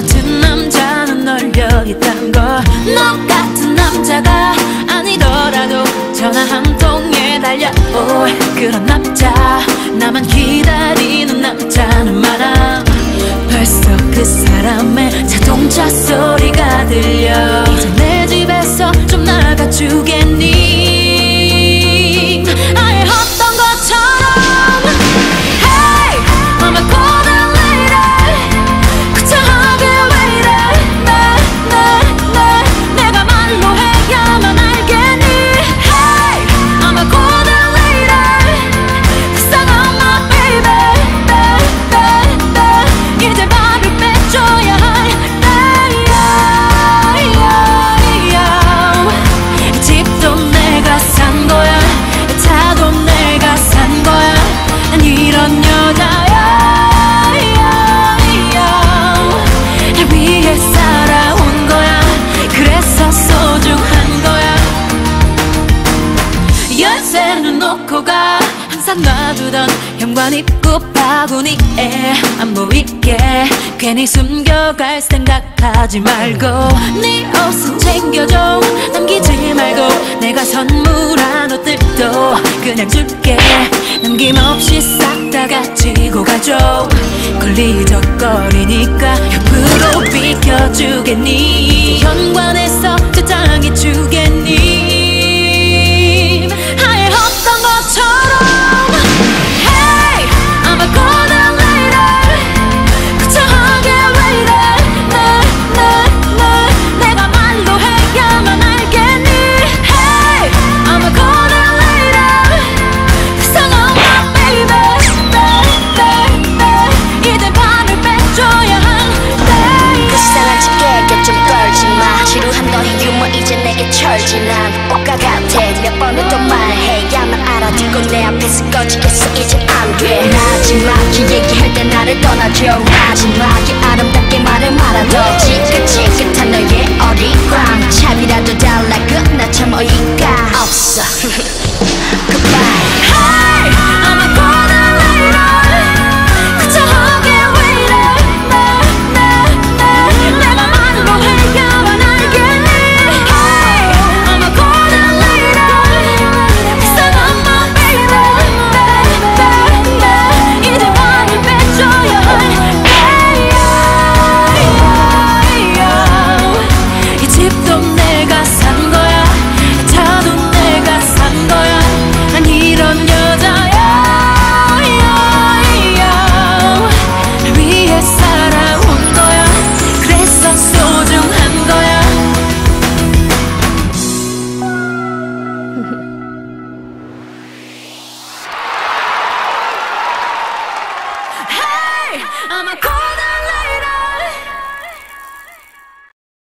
같은 남자는 널려 있단 걸. 너 같은 남자가 아니더라도 전화 한 통에 달려올 그런 남자, 나만 기다리는 남자는 많아. 벌써 그 사람의 자동차 소리가 들려. 이제 내 집에서 좀 나가주겠니? 아예 없던 것처럼. Hey, I'm a golden lady. 구차하게 왜 이래? 내가 말로 해야만 알겠니? Hey, I'm a golden lady. The sun on my baby. 이제 말을 빼줘야 할 때야. 집도 내가 산 거야, 차도 내가 산 거야. 난 이런 여자야. 날 위해 살아온 거야. 그래서 소중한 거야. 열쇠는 놓고 가, 항상 놔두던 현관 입구 바구니에 안 보이게. 괜히 숨겨갈 생각하지 말고 네 옷은 챙겨줘. 남기지 말고 내가 선물한 옷들도 그냥 줄게. 남김없이 싹 다 가지고 가줘. 걸리적거리니까 옆으로 비켜주겠니? 현관에서 저장해 주겠니? 아예 없던 것처럼. Hey, I'm a golden lady. 구차하게 왜 이래? 내가 말로 해야만 알겠니? Hey, I'm a golden lady. 세상 엄마 baby. 이제 발을 빼줘야 할 때야. 그 시상한 집게 좀 떨지마. 지루한 너의 유머 이제 내게 철진한 꽃과 같아. 몇 번을 또 말해야만 알아듣고 내 앞에서 꺼지겠어. 이제 안돼. 마지막히 얘기할 때 나를 떠나줘. 마지막